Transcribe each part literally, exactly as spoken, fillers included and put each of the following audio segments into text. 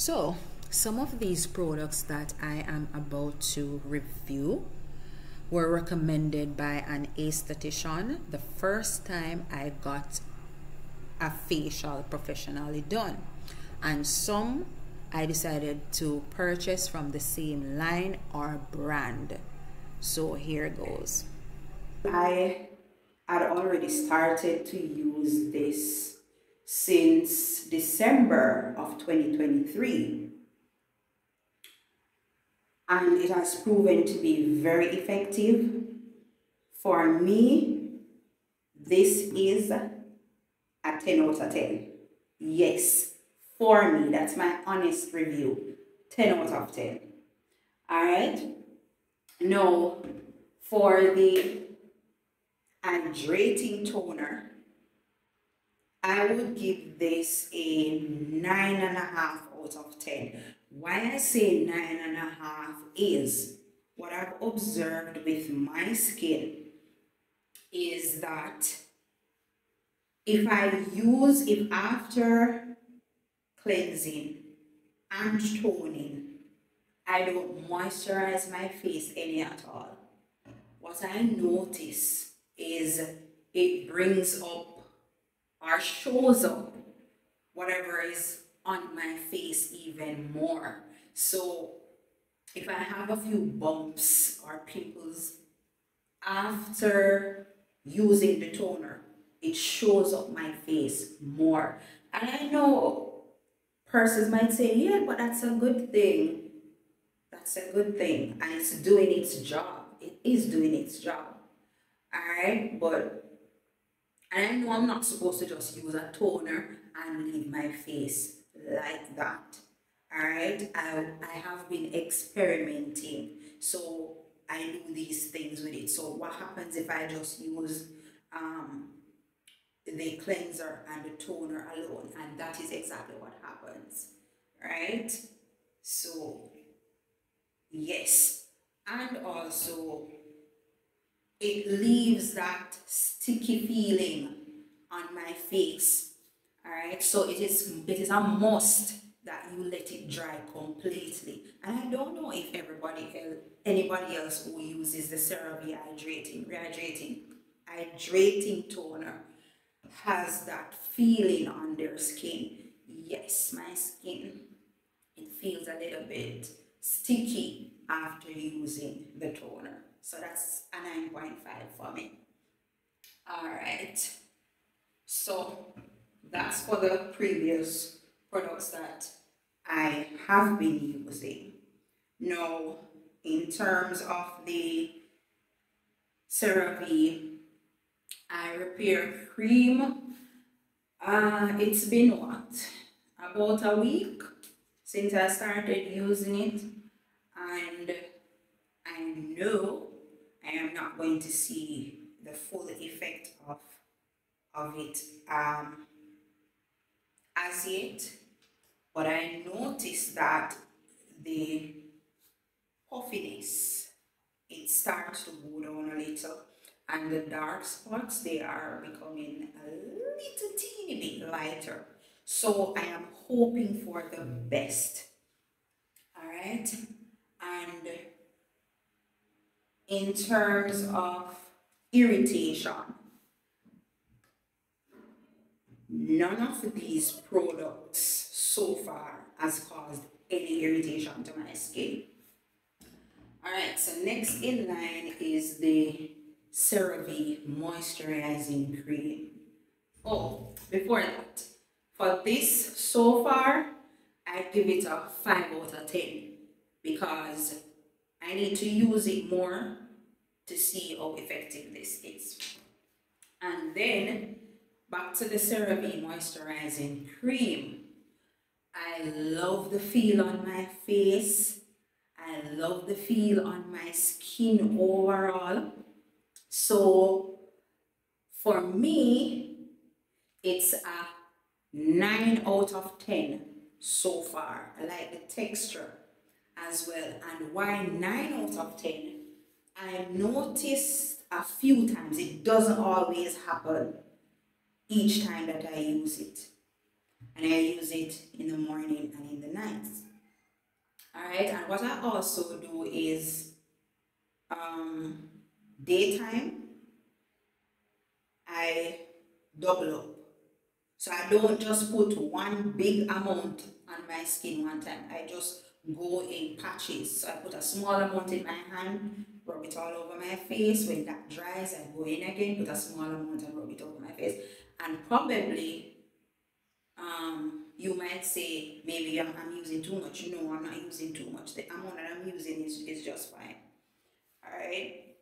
So some of these products that I am about to review were recommended by an aesthetician the first time I got a facial professionally done, and some I decided to purchase from the same line or brand. So here goes. I had already started to use this since December of twenty twenty-three, and it has proven to be very effective. For me, this is a ten out of ten. Yes, for me, that's my honest review, ten out of ten. All right, now for the hydrating toner, I would give this a nine and a half out of ten. Why I say nine and a half is what I've observed with my skin is that if I use, if after cleansing and toning, I don't moisturize my face any at all, what I notice is it brings up or shows up whatever is on my face even more. So if I have a few bumps or pimples after using the toner, it shows up my face more. And I know persons might say, yeah, but that's a good thing. That's a good thing. And it's doing its job. It is doing its job. Alright? But I know I'm not supposed to just use a toner and leave my face like that. Alright? I, I have been experimenting. So I do these things with it. So what happens if I just use um the cleanser and the toner alone? And that is exactly what happens, right? So yes, and also it leaves that sticky feeling on my face. All right, so it is it is a must that you let it dry completely. And I don't know if everybody else, anybody else who uses the CeraVe hydrating rehydrating hydrating toner has that feeling on their skin. Yes, my skin, it feels a little bit sticky after using the toner. So that's a nine point five for me. All right, so that's for the previous products that I have been using. Now, in terms of the CeraVe Eye Repair Cream, uh, it's been what, about a week since I started using it, and I know I am not going to see the full effect of, of it um, as yet, but I noticed that the puffiness, it starts to go down a little. And the dark spots, they are becoming a little teeny bit lighter. So I am hoping for the best. All right. And in terms of irritation, none of these products so far has caused any irritation to my skin. All right. So next in line is the CeraVe moisturizing cream. Oh, before that, for this so far, I give it a five out of ten because I need to use it more to see how effective this is. And then back to the CeraVe moisturizing cream. I love the feel on my face. I love the feel on my skin overall. So for me, it's a nine out of ten so far. I like the texture as well. And why nine out of ten? I noticed a few times, it doesn't always happen each time that I use it. I and I use it in the morning and in the night. Alright, and what I also do is um, daytime I double up. So I don't just put one big amount on my skin one time. I just go in patches. So I put a small amount in my hand, rub it all over my face. When that dries, I go in again, put a small amount and rub it over my face. And probably um you might say maybe I'm, I'm using too much. No, I'm not using too much. The amount that I'm using is, is just fine. Alright.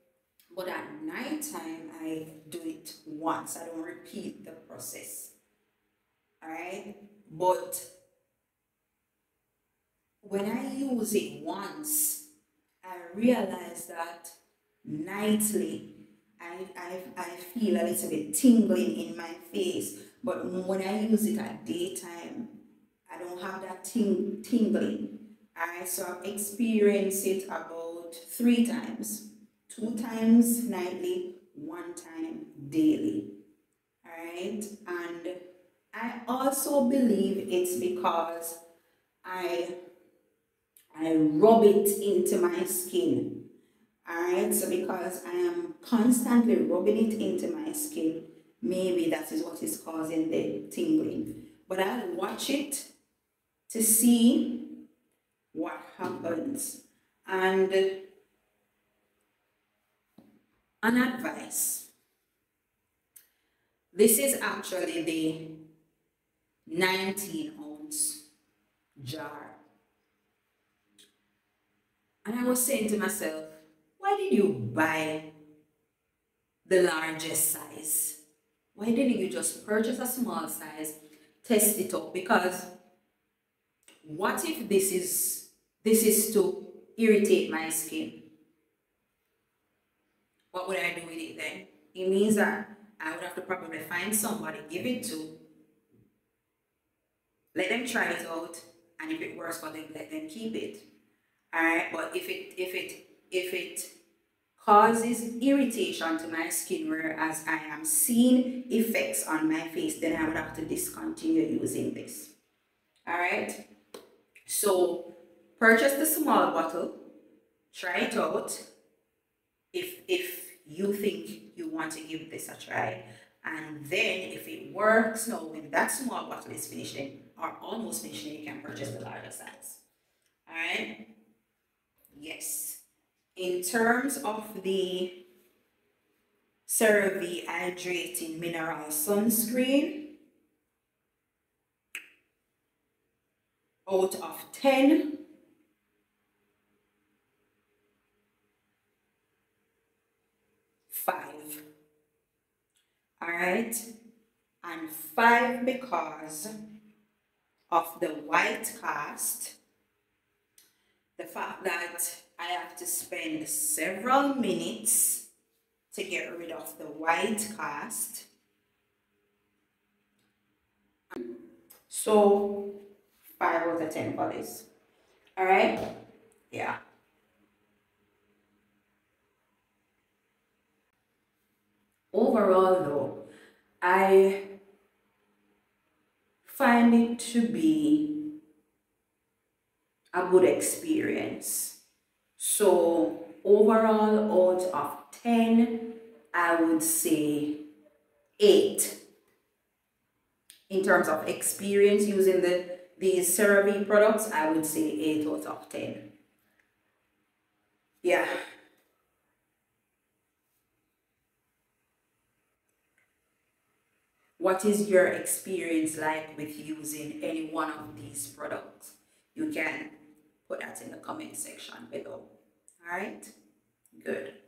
But at night time I do it once. I don't repeat the process. Alright. But when I use it once, I realize that nightly I, I, I feel a little bit tingling in my face, but when I use it at daytime, I don't have that ting tingling. Alright, so I've experienced it about three times, two times nightly, one time daily. Alright, and I also believe it's because I I rub it into my skin. Alright, so because I am constantly rubbing it into my skin, maybe that is what is causing the tingling. But I'll watch it to see what happens. And an advice. This is actually the nineteen ounce jar. And I was saying to myself, why did you buy the largest size? Why didn't you just purchase a small size, test it out? Because what if this is, this is to irritate my skin? What would I do with it then? It means that I would have to probably find somebody, give it to, let them try it out, and if it works for them, let them keep it. Alright, but if it if it if it causes irritation to my skin, whereas I am seeing effects on my face, then I would have to discontinue using this. Alright, so purchase the small bottle, try it out. If if you think you want to give this a try, and then if it works, no, when that small bottle is finished or almost finished, you can purchase the larger size. Alright. Yes, in terms of the CeraVe Hydrating Mineral Sunscreen, out of ten, five. All right, and five because of the white cast. The fact that I have to spend several minutes to get rid of the white cast. So, five out of ten for this. Alright? Yeah. Overall though, I find it to be a good experience. So overall, out of ten, I would say eight in terms of experience using the these CeraVe products. I would say eight out of ten. Yeah, what is your experience like with using any one of these products? You can put that in the comment section below. All right? Good.